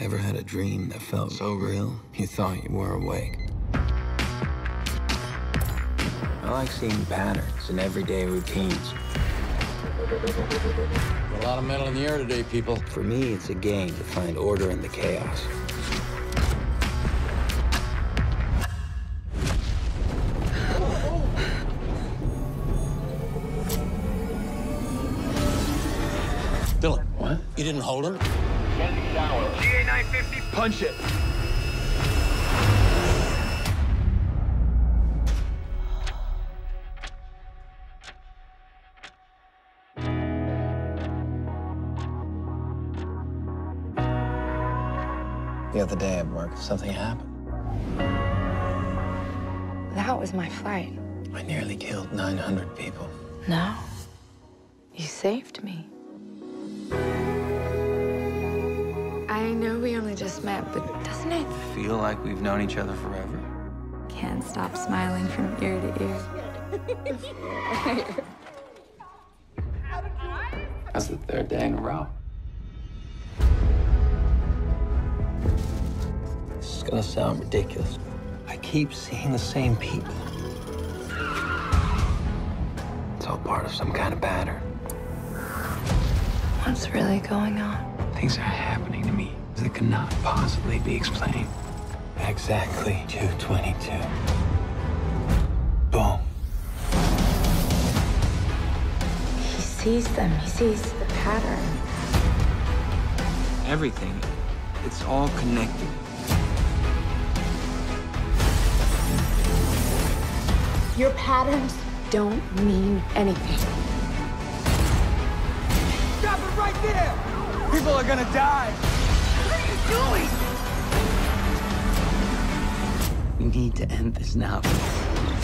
Ever had a dream that felt so real, you thought you were awake? I like seeing patterns in everyday routines. A lot of metal in the air today, people. For me, it's a game to find order in the chaos. Dylan. What? You didn't hold him? GA950, punch it. The other day at work, something happened. That was my fight. I nearly killed 900 people. No. You saved me. I know we only just met, but doesn't it feel like we've known each other forever? Can't stop smiling from ear to ear. That's the third day in a row. This is gonna sound ridiculous. I keep seeing the same people. It's all part of some kind of pattern. What's really going on? Things are happening to me that could not possibly be explained. Exactly 2:22. Boom. He sees them. He sees the pattern. Everything. It's all connected. Your patterns don't mean anything. Stop it right there! People are gonna die! What are you doing? We need to end this now.